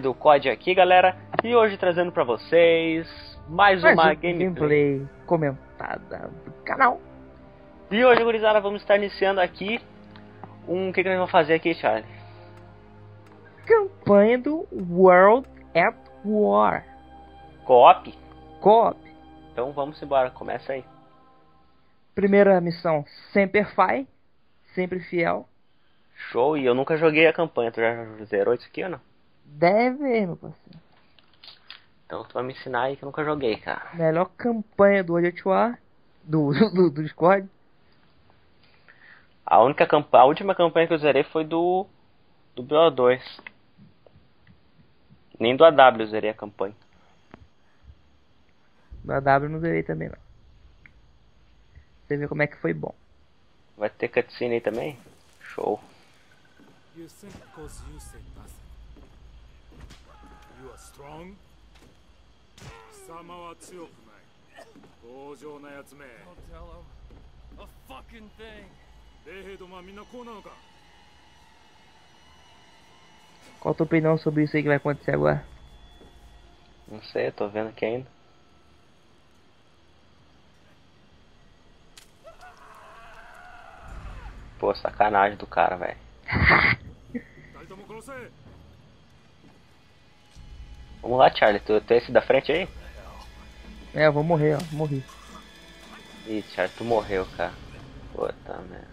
Charlie do COD aqui, galera, e hoje trazendo pra vocês mais uma gameplay comentada do canal. E hoje, gurizada, vamos estar iniciando aqui um... O que nós vamos fazer aqui, Charlie? Campanha do World at War. Co-op? Co-op. Então vamos embora, começa aí. Primeira missão, sempre fiel. Show, e eu nunca joguei a campanha, tu já zerou isso aqui ou não? Deve, meu parceiro. Então tu vai me ensinar aí que eu nunca joguei, cara. Melhor campanha do World at War, do Discord. A última campanha que eu zerei foi do BO2. Nem do AW eu zerei a campanha. Do AW eu não zerei também, não. Você vê como é que foi bom. Vai ter cutscene aí também? Show. You think because you say nothing. You are strong. Somehow tsuyoku nai. Goujou na yatsu me. Don't tell him a fucking thing. Reihei domo wa minna kou nano ka? Qual a tua opinião sobre isso aí que vai acontecer agora? Não sei, eu tô vendo aqui ainda. Pô, sacanagem do cara, velho. Vamos lá, Charlie. Tu é esse da frente aí? É, eu vou morrer, ó. Morri. Ih, Charlie, tu morreu, cara. Puta merda.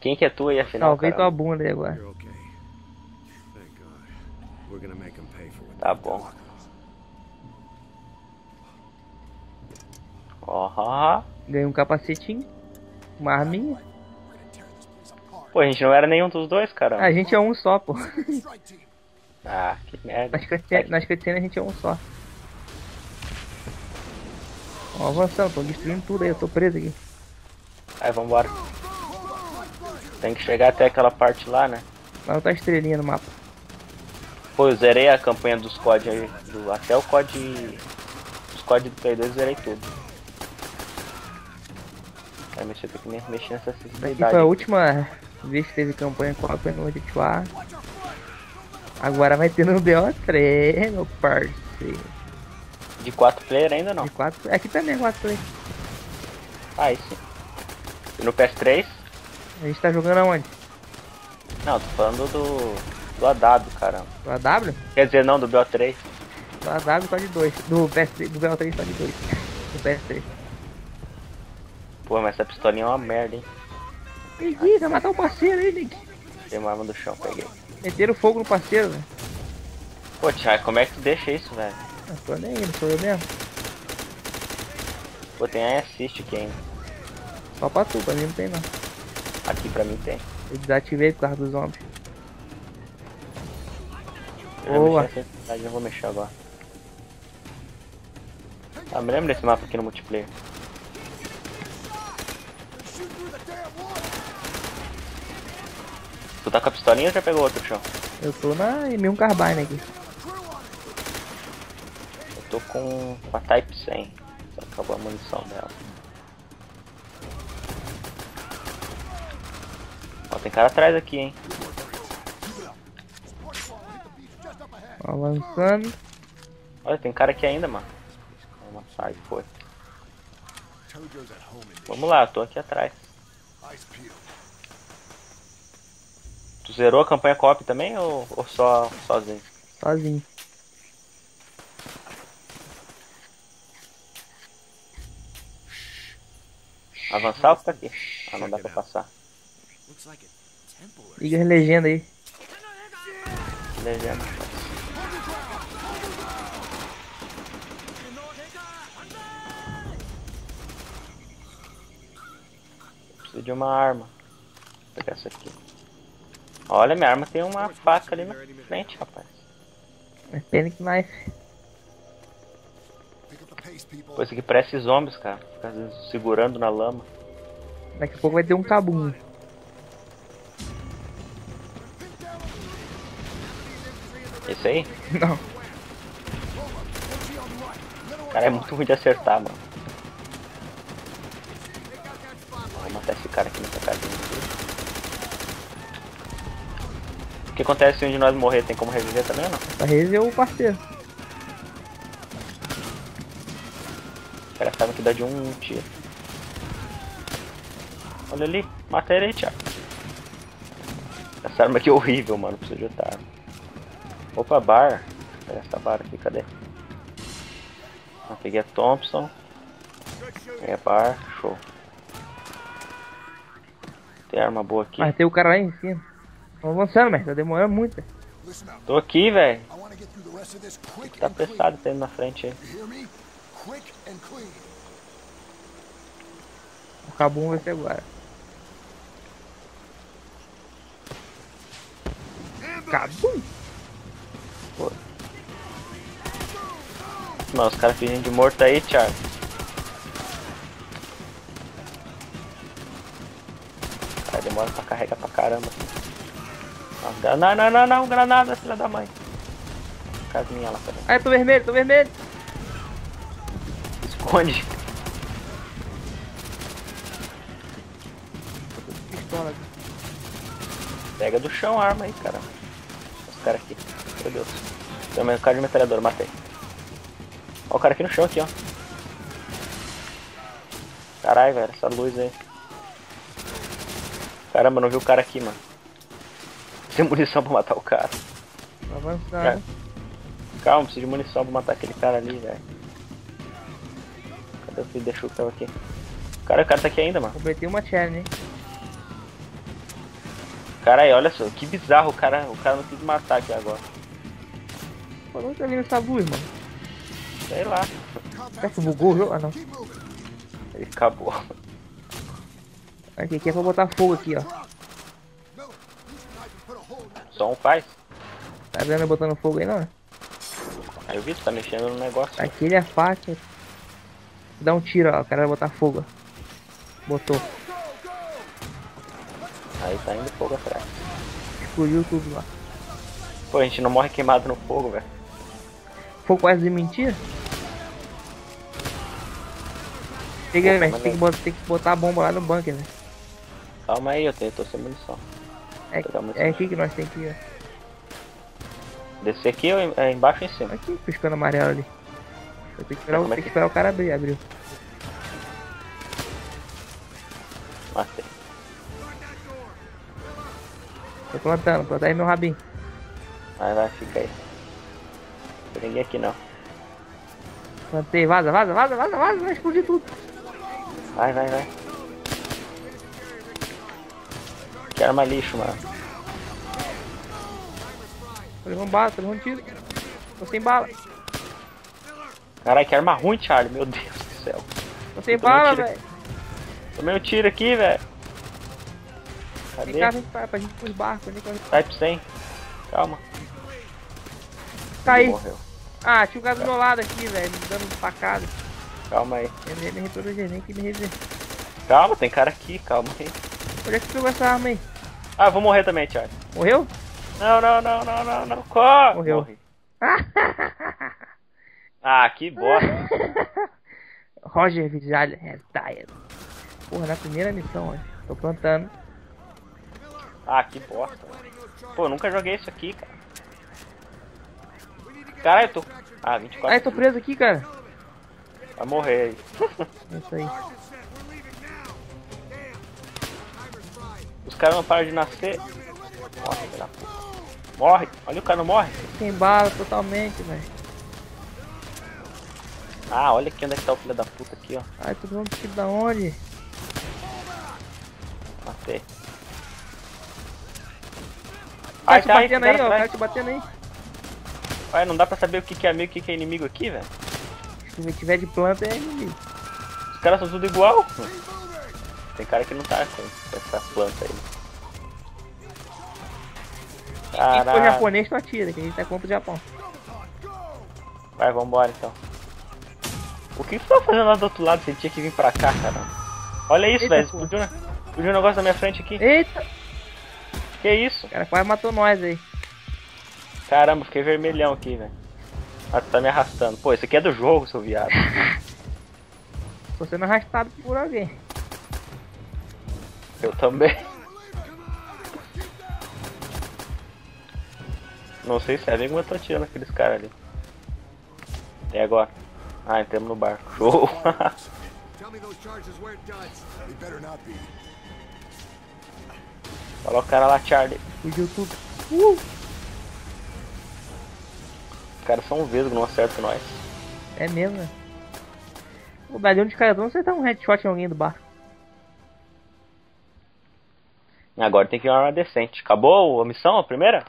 Quem que é tu aí, afinal? Salvei tua bunda aí agora. Tá bom. Ganhei um capacetinho, uma arminha. Pô, a gente não era nenhum dos dois, caramba. A gente é um só, pô. Ah, que merda. Nas cutscenes a gente é um só. Ó, avançando, tô destruindo tudo aí, eu tô preso aqui. Aí, vambora. Tem que chegar até aquela parte lá, né? Lá tá a estrelinha no mapa. Pô, eu zerei a campanha dos COD aí, até o COD... Os COD do Play 2 eu zerei tudo. Vai mexer, tem que mexer nessa acessibilidade. Daqui foi a última vez que teve campanha com a no World at War. Agora vai ter no BO3, meu parceiro. De 4 player ainda não? De 4, aqui também é 4 player. Ah, isso. E no PS3? A gente tá jogando aonde? Não, tô falando do AW, caramba. Do AW? Quer dizer, não, do BO3. Do AW tá de 2, do BO3 tá de 2, do PS3. Pô, mas essa pistolinha é uma merda, hein? Peguei, vai matar o parceiro aí, Nick. Tem uma arma do chão, peguei. Meteram fogo no parceiro, velho. Pô, Charlie, como é que tu deixa isso, velho? Não tô nem indo, sou eu mesmo. Pô, tem a assist aqui ainda. Só pra tu, pra mim não tem não. Aqui pra mim tem. Eu desativei por causa dos zombies. Boa. Eu vou mexer agora. Ah, me lembra desse mapa aqui no multiplayer. Tu tá com a pistolinha ou já pegou outro chão? Eu tô na M1 Carbine aqui. Eu tô com a Type 100. Só acabou a munição dela. Ó, tem cara atrás aqui, hein? Avançando. Olha, tem cara aqui ainda, mano. Calma, sai, foi. Vamos lá, eu tô aqui atrás. Tu zerou a campanha co-op também ou só sozinho? Sozinho. Avançar ou ficar aqui? Ah, não dá pra passar. Liga as legendas aí. Legenda. Preciso de uma arma. Vou pegar essa aqui. Olha, minha arma tem uma faca ali na frente, rapaz. É pena que mais. Pô, isso aqui parece zombies, cara. Fica segurando na lama. Daqui a pouco vai ter um cabum. Esse aí? Não. Cara, é muito ruim de acertar, mano. Vou matar esse cara aqui nessa casinha aqui. O que acontece se um de nós morrer? Tem como reviver também ou não? Pra reviver o parceiro. Os caras sabem que dá de um tiro. Olha ali, mata ele aí, Thiago. Essa arma aqui é horrível, mano, preciso de outra arma. Opa, bar. Essa barra aqui, cadê? Ah, peguei a Thompson. Peguei a bar, show. Tem arma boa aqui. Ah, tem o cara lá em cima. Tô avançando, velho, tá demorando muito. Tô aqui, velho. Tá apressado, tá indo na frente aí. O Cabum vai ser agora. Cabum! Pô. Não, os caras fingindo de morto aí, Charlie. Cara, demora pra carregar pra caramba. Não, não, não, não, granada, filha da mãe. Casinha lá, peraí. Ai, tô vermelho, tô vermelho. Esconde. Pistola. Pega do chão a arma aí, cara. Os caras aqui. Meu Deus. Pelo menos o cara de metralhadora, matei. Ó o cara aqui no chão, aqui, ó. Caralho, velho, essa luz aí. Caramba, não vi o cara aqui, mano. Tem munição pra matar o cara. Vai avançar. Cara. Calma, preciso de munição pra matar aquele cara ali, velho. Cadê o filho? Deixou o cara aqui. Cara, o cara tá aqui ainda, mano. Completei uma challenge, hein. Caralho, olha só, que bizarro, o cara não quis matar aqui agora. Por onde tá vindo essa luz, mano? Sei lá. Será que bugou o jogo? Ah, não. Ele acabou. Aqui é pra botar fogo aqui, ó. Só um faz? Tá vendo eu botando fogo aí, não? Aí eu vi, tu tá mexendo no negócio. Aquele é a faca. Dá um tiro, ó. O cara vai botar fogo. Botou. Aí tá indo fogo atrás. Explodiu tudo lá. Pô, a gente não morre queimado no fogo, velho. Foi quase de mentira? Chega aí, velho. Tem que botar a bomba lá no bunker, velho. Calma aí, eu tô sem munição. É aqui que nós temos que ir. Descer aqui ou é embaixo ou em cima? Aqui, piscando amarelo ali. Eu tenho que esperar o cara abrir. Abriu. Matei. Tô plantando, planta aí meu rabinho. Vai, vai, fica aí. Peguei aqui não. Plantei, vaza, vaza, vaza, vaza, vaza, vai explodir tudo. Vai, vai, vai. Que arma lixo, mano. Tô levando bala, tô levando tiro. Tô sem bala. Caralho, que arma ruim, Charlie, meu Deus do céu. Tô sem bala, velho. Tomei um tiro aqui, velho. Cadê? Vem cá, vem pra gente pôr os barcos. Type 100. Calma. Caí. Ah, tinha um cara do meu lado aqui, velho, me dando facada. Calma aí. Ele retornou nem que me rever. Calma, tem cara aqui, calma aí. Onde é que tu pegou essa arma aí? Ah, eu vou morrer também, Thiago. Morreu? Não, não, não, não, não, não. Corre! Morreu. Ah, que bosta. Roger Vigilha has died. Porra, na primeira missão, ó. Tô plantando. Ah, que bosta, mano. Pô, eu nunca joguei isso aqui, cara. Caralho, tô... Ah, 24. Ai, tô preso aqui, cara. Vai morrer aí. Isso aí. Os caras não param de nascer. Morre, filha da puta. Morre. Olha, o cara não morre. Sem bala totalmente, velho. Ah, olha aqui onde é que tá o filho da puta aqui, ó. Ai, tô dando tiro da onde? Matei. Ai, tá batendo aí, ó. O cara te batendo aí. Ué, não dá pra saber o que é amigo e o que é inimigo aqui, velho? Se tiver de planta, é inimigo. Os caras são tudo igual? Tem cara que não tá com essa planta aí. Caralho. Se for japonês, tu atira, que a gente tá contra o Japão. Vai, vambora então. O que tu tá fazendo lá do outro lado? Você tinha que vir pra cá, cara. Olha isso, velho. Explodiu um negócio na minha frente aqui. Eita! Que isso? O cara quase matou nós aí. Caramba, fiquei vermelhão aqui, velho. Ah, tu tá me arrastando. Pô, isso aqui é do jogo, seu viado. Tô sendo arrastado por alguém. Eu também. Não sei se é nem quanto atira naqueles caras ali. Até agora. Ah, entramos no barco. Show! Olha o cara lá, Charlie. Fugiu tudo. Os caras são um vesgo, não acerta nós. É mesmo, né? O dali onde os caras vão, você dá um headshot em alguém do barco. Agora tem que ir uma arma decente. Acabou a missão, a primeira?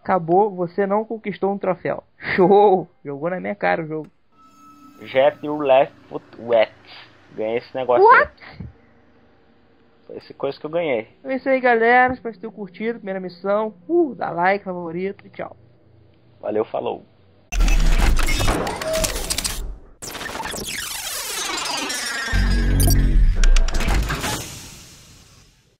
Acabou, você não conquistou um troféu. Show! Jogou na minha cara o jogo. Jet your left foot wet. Ganhei esse negócio. What? Aí. Foi essa coisa que eu ganhei. É isso aí, galera. Espero que vocês tenham curtido. Primeira missão. Dá like, favorito e tchau. Valeu, falou.